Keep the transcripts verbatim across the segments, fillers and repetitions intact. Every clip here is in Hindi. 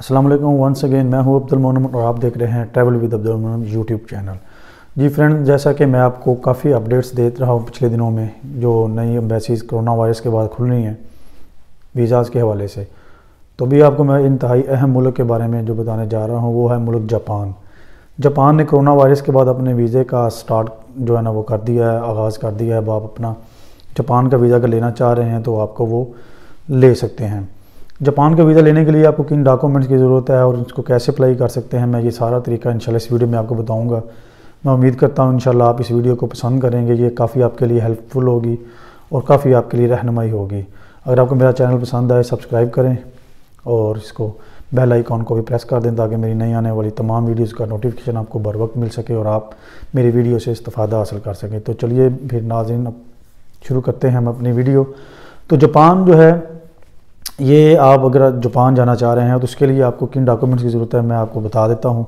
अस्सलाम वालेकुम वंस अगेन, मैं हूं अब्दुल मोनम और आप देख रहे हैं travel with Abdul Monam YouTube channel. जी फ्रेंड्स, जैसा कि मैं आपको काफ़ी अपडेट्स दे रहा हूं पिछले दिनों में, जो नई एम्बेसीज़ कोरोना वायरस के बाद खुल रही हैं वीज़ाज़ के हवाले से, तो भी आपको मैं इंतहाई अहम मुल्क के बारे में जो बताने जा रहा हूँ वो है मुल्क जापान। जापान ने कोरोना वायरस के बाद अपने वीज़े का स्टार्ट जो है ना वो कर दिया है, आगाज़ कर दिया है। अब आप अपना जापान का वीज़ा अगर लेना चाह रहे हैं तो आपको वो ले सकते हैं। जापान का वीज़ा लेने के लिए आपको किन डॉक्यूमेंट्स की ज़रूरत है और उसको कैसे अप्लाई कर सकते हैं, मैं ये सारा तरीका इंशाल्लाह इस वीडियो में आपको बताऊंगा। मैं उम्मीद करता हूं इंशाल्लाह आप इस वीडियो को पसंद करेंगे। ये काफ़ी आपके लिए हेल्पफुल होगी और काफ़ी आपके लिए रहनुमाई होगी। अगर आपको मेरा चैनल पसंद आए सब्सक्राइब करें और इसको बेल आइकॉन को भी प्रेस कर दें ताकि मेरी नई आने वाली तमाम वीडियोज़ का नोटिफिकेशन आपको बर वक्त मिल सके और आप मेरी वीडियो से इस्तिफादा हासिल कर सकें। तो चलिए फिर नाज़रीन शुरू करते हैं हम अपनी वीडियो। तो जापान जो है, ये आप अगर जापान जाना चाह रहे हैं तो उसके लिए आपको किन डॉक्यूमेंट्स की ज़रूरत है मैं आपको बता देता हूँ।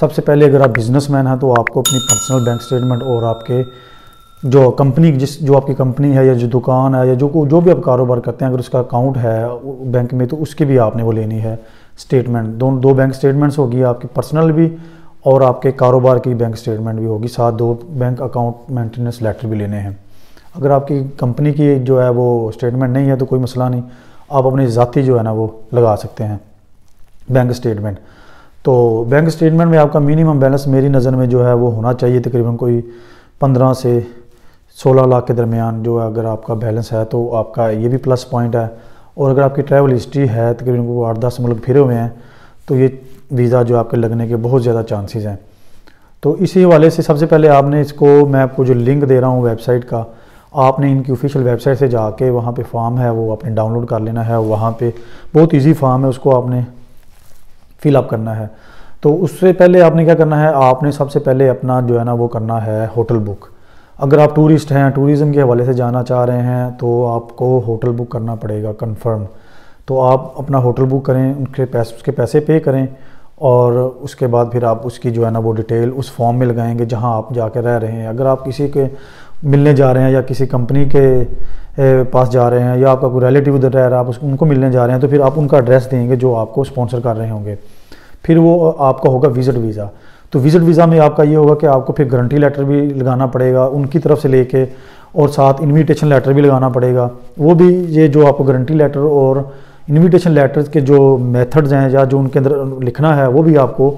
सबसे पहले अगर आप बिजनेसमैन हैं तो आपको अपनी पर्सनल बैंक स्टेटमेंट और आपके जो कंपनी जिस जो आपकी कंपनी है या जो दुकान है या जो जो भी आप कारोबार करते हैं अगर उसका अकाउंट है बैंक में तो उसकी भी आपने वो लेनी है स्टेटमेंट। दोनों दो बैंक स्टेटमेंट्स होगी, आपकी पर्सनल भी और आपके कारोबार की बैंक स्टेटमेंट भी होगी। साथ दो बैंक अकाउंट मेंटेनेंस लेटर भी लेने हैं। अगर आपकी कंपनी की जो है वो स्टेटमेंट नहीं है तो कोई मसला नहीं, आप अपनी ज़ाती जो है ना वो लगा सकते हैं बैंक स्टेटमेंट। तो बैंक स्टेटमेंट में आपका मिनिमम बैलेंस मेरी नज़र में जो है वो होना चाहिए तकरीबन कोई पंद्रह से सोलह लाख के दरमियान जो है अगर आपका बैलेंस है तो आपका ये भी प्लस पॉइंट है। और अगर आपकी ट्रैवल हिस्ट्री है तकरीबन वो आठ दस मुल्क फिरे हुए हैं तो ये वीज़ा जो आपके लगने के बहुत ज़्यादा चांसेस हैं। तो इसी हवाले से सबसे पहले आपने इसको, मैं आपको जो लिंक दे रहा हूँ वेबसाइट का, आपने इनकी ऑफिशियल वेबसाइट से जाके वहाँ पे फॉर्म है वो आपने डाउनलोड कर लेना है। वहाँ पे बहुत इजी फॉर्म है, उसको आपने फिल अप करना है। तो उससे पहले आपने क्या करना है, आपने सबसे पहले अपना जो है ना वो करना है होटल बुक। अगर आप टूरिस्ट हैं, टूरिज़म के हवाले से जाना चाह रहे हैं तो आपको होटल बुक करना पड़ेगा कन्फर्म। तो आप अपना होटल बुक करें, उनके पैसे उसके पैसे पे करें और उसके बाद फिर आप उसकी जो है ना वो डिटेल उस फॉर्म में लगाएंगे जहाँ आप जाके रह रहे हैं। अगर आप किसी के मिलने जा रहे हैं या किसी कंपनी के पास जा रहे हैं या आपका कोई रिलेटिव उधर रह रहा है आप उनको मिलने जा रहे हैं तो फिर आप उनका एड्रेस देंगे जो आपको स्पॉन्सर कर रहे होंगे। फिर वो आपका होगा विजिट वीज़ा। तो विजिट वीज़ा में आपका ये होगा कि आपको फिर गारंटी लेटर भी लगाना पड़ेगा उनकी तरफ से लेके और साथ इन्विटेशन लेटर भी लगाना पड़ेगा। वो भी ये जो आपको गारंटी लेटर और इन्विटेशन लेटर्स के जो मेथड्स हैं या जो उनके अंदर लिखना है वो भी आपको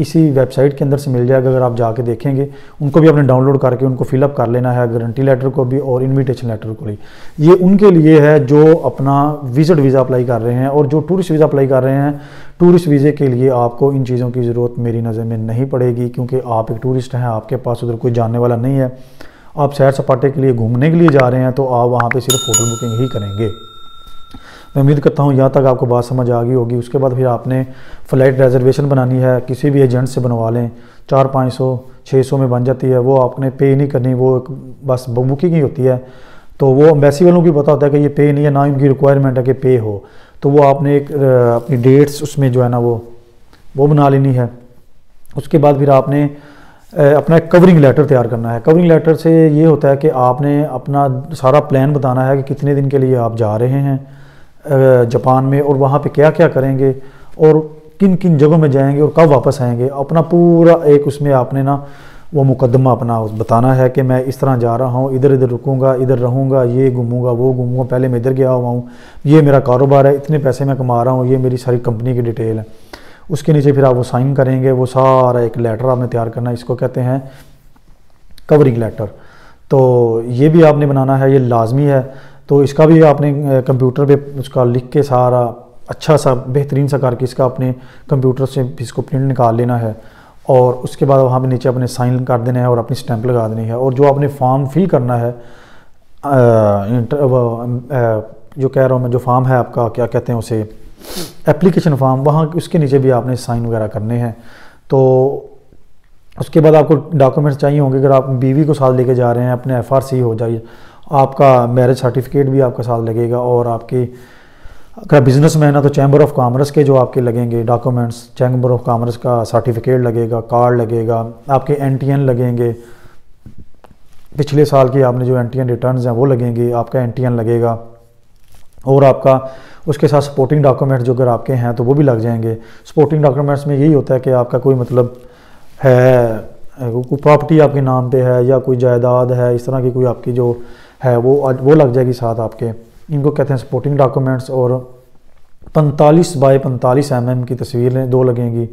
इसी वेबसाइट के अंदर से मिल जाएगा। अगर आप जाके देखेंगे उनको भी आपने डाउनलोड करके उनको फिलअप कर लेना है, गारंटी लेटर को भी और इनविटेशन लेटर को भी। ये उनके लिए है जो अपना विजिट वीज़ा अप्लाई कर रहे हैं और जो टूरिस्ट वीज़ा अप्लाई कर रहे हैं। टूरिस्ट वीज़े के लिए आपको इन चीज़ों की ज़रूरत मेरी नज़र में नहीं पड़ेगी क्योंकि आप एक टूरिस्ट हैं, आपके पास उधर कोई जानने वाला नहीं है, आप सैर सपाटे के लिए घूमने के लिए जा रहे हैं तो आप वहाँ पर सिर्फ होटल बुकिंग ही करेंगे। मैं उम्मीद करता हूँ यहाँ तक आपको बात समझ आ गई होगी। उसके बाद फिर आपने फ़्लाइट रिजर्वेशन बनानी है, किसी भी एजेंट से बनवा लें, चार पाँच सौ छः सौ में बन जाती है। वो आपने पे नहीं करनी, वो एक बस बुकिंग ही होती है। तो वो एम्बेसी वालों को पता होता है कि ये पे नहीं है, ना उनकी रिक्वायरमेंट है कि पे हो। तो वो आपने एक अपनी डेट्स उसमें जो है ना वो वो बना लेनी है। उसके बाद फिर आपने अपना एक कवरिंग लेटर तैयार करना है। कवरिंग लेटर से ये होता है कि आपने अपना सारा प्लान बताना है कि कितने दिन के लिए आप जा रहे हैं जापान में और वहाँ पे क्या क्या करेंगे और किन किन जगहों में जाएंगे और कब वापस आएंगे। अपना पूरा एक उसमें आपने ना वो मुकदमा अपना बताना है कि मैं इस तरह जा रहा हूँ, इधर इधर रुकूंगा, इधर रहूँगा, ये घूमूंगा, वो घूमूंगा, पहले मैं इधर गया हुआ हूँ, ये मेरा कारोबार है, इतने पैसे मैं कमा रहा हूँ, ये मेरी सारी कंपनी की डिटेल है। उसके नीचे फिर आप वो साइन करेंगे। वो सारा एक लेटर आपने तैयार करना है, इसको कहते हैं कवरिंग लेटर। तो ये भी आपने बनाना है, ये लाजमी है। तो इसका भी आपने कंप्यूटर पे उसका लिख के सारा अच्छा सा बेहतरीन सा करके इसका अपने कंप्यूटर से इसको प्रिंट निकाल लेना है और उसके बाद वहाँ पे नीचे अपने साइन कर देना है और अपनी स्टैंप लगा देनी है। और जो आपने फॉर्म फिल करना है, आ, इंटर, आ, आ, जो कह रहा हूँ मैं, जो फॉर्म है आपका क्या कहते हैं उसे, एप्लीकेशन फॉर्म, वहाँ उसके नीचे भी आपने साइन वगैरह करने हैं। तो उसके बाद आपको डॉक्यूमेंट्स चाहिए होंगे। अगर आप बीवी को साथ लेके जा रहे हैं, अपने एफ आर सी हो जाइए, आपका मैरिज सर्टिफिकेट भी आपका साथ लगेगा और आपकी अगर बिजनेसमैन है तो चैम्बर ऑफ कॉमर्स के जो आपके लगेंगे डॉक्यूमेंट्स, चैम्बर ऑफ कॉमर्स का सर्टिफिकेट लगेगा, कार्ड लगेगा, आपके एन टी एन लगेंगे, पिछले साल की आपने जो एन टी एन रिटर्न्स हैं वो लगेंगे, आपका एन टी एन लगेगा, और आपका उसके साथ सपोर्टिंग डॉक्यूमेंट्स जो अगर आपके हैं तो वो भी लग जाएंगे। सपोर्टिंग डॉक्यूमेंट्स में यही होता है कि आपका कोई मतलब है, कोई प्रॉपर्टी आपके नाम पे है या कोई जायदाद है, इस तरह की कोई आपकी जो है वो वो लग जाएगी साथ आपके। इनको कहते हैं सपोर्टिंग डॉक्यूमेंट्स। और पैंतालीस बाई पैंतालीस एम एम की तस्वीरें दो लगेंगी,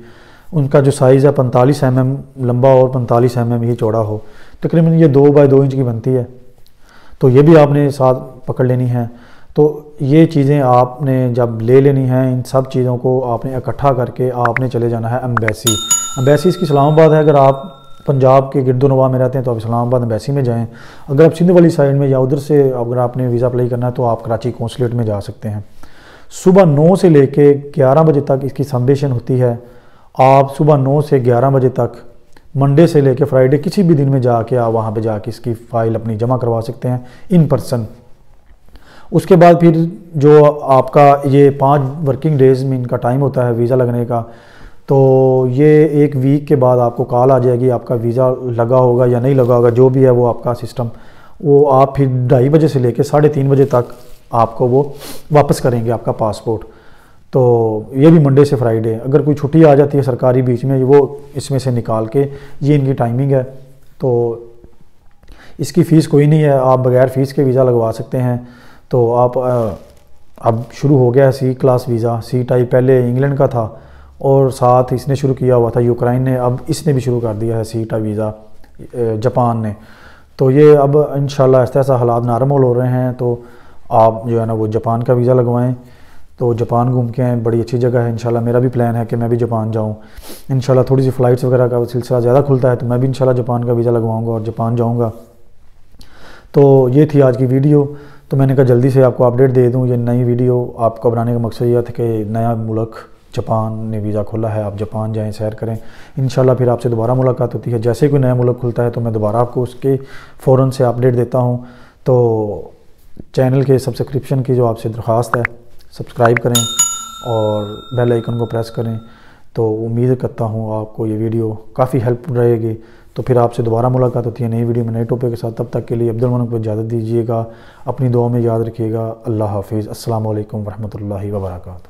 उनका जो साइज़ है पैंतालीस एम एम लंबा और पैंतालीस एम एम ही चौड़ा हो, तकरीबन ये दो बाई दो इंच की बनती है, तो ये भी आपने साथ पकड़ लेनी है। तो ये चीज़ें आपने जब ले लेनी हैं, इन सब चीज़ों को आपने इकट्ठा करके आपने चले जाना है एम्बेसी। एम्बेसी इसकी इस्लामाबाद है, अगर आप पंजाब के गिरदोनवा में रहते हैं तो आप इस्लामाबाद एम्बेसी में जाएं। अगर आप सिंध वाली साइड में या उधर से अगर आपने वीज़ा अप्लाई करना है तो आप कराची कौंसलेट में जा सकते हैं। सुबह नौ से ले कर ग्यारह बजे तक इसकी संदेशन होती है। आप सुबह नौ से ग्यारह बजे तक मंडे से ले कर फ्राइडे किसी भी दिन में जाके आप वहाँ पर जाके इसकी फ़ाइल अपनी जमा करवा सकते हैं इन पर्सन। उसके बाद फिर जो आपका ये पाँच वर्किंग डेज़ में इनका टाइम होता है वीज़ा लगने का, तो ये एक वीक के बाद आपको कॉल आ जाएगी, आपका वीज़ा लगा होगा या नहीं लगा होगा, जो भी है वो आपका सिस्टम। वो आप फिर ढाई बजे से लेकर साढ़े तीन बजे तक आपको वो वापस करेंगे आपका पासपोर्ट। तो ये भी मंडे से फ्राइडे। अगर कोई छुट्टी आ जाती है सरकारी बीच में, वो इसमें से निकाल के, ये इनकी टाइमिंग है। तो इसकी फ़ीस कोई नहीं है, आप बग़ैर फ़ीस के वीज़ा लगवा सकते हैं। तो आप अब शुरू हो गया है C class visa. C type पहले इंग्लैंड का था और साथ इसने शुरू किया हुआ था यूक्रेन ने, अब इसने भी शुरू कर दिया है सी टाइप वीज़ा जापान ने। तो ये अब इंशाल्लाह ऐसा ऐसा हालात नॉर्मल हो रहे हैं तो आप जो है ना वो जापान का वीज़ा लगवाएं। तो जापान घूम के आएँ, बड़ी अच्छी जगह है। इंशाल्लाह मेरा भी प्लान है कि मैं भी जापान जाऊँ। इंशाल्लाह थोड़ी सी फ़्लाइट्स वगैरह का सिलसिला ज़्यादा खुलता है तो मैं भी इंशाल्लाह जापान का वीज़ा लगवाऊँगा और जापान जाऊँगा। तो ये थी आज की वीडियो, तो मैंने कहा जल्दी से आपको अपडेट दे दूं। ये नई वीडियो आपको बनाने का मकसद यह था कि नया मुल्क जापान ने वीज़ा खोला है, आप जापान जाएं, सैर करें। इंशाल्लाह फिर आपसे दोबारा मुलाकात होती है। जैसे कोई नया मुल्क खुलता है तो मैं दोबारा आपको उसके फ़ौरन से अपडेट देता हूं। तो चैनल के सब्सक्रिप्शन की जो आपसे दरख्वास्त है, सब्सक्राइब करें और बेल आइकन को प्रेस करें। तो उम्मीद करता हूँ आपको ये वीडियो काफ़ी हेल्प रहेगी। तो फिर आपसे दोबारा मुलाकात होती है नई वीडियो में नए टॉपिक के साथ। तब तक के लिए अब्दुल मनम को इजाज़त दीजिएगा, अपनी दुआ में याद रखिएगा। अल्लाह हाफिज़। अस्सलामु अलैकुम वरहमतुल्लाहि वबरकातुहू।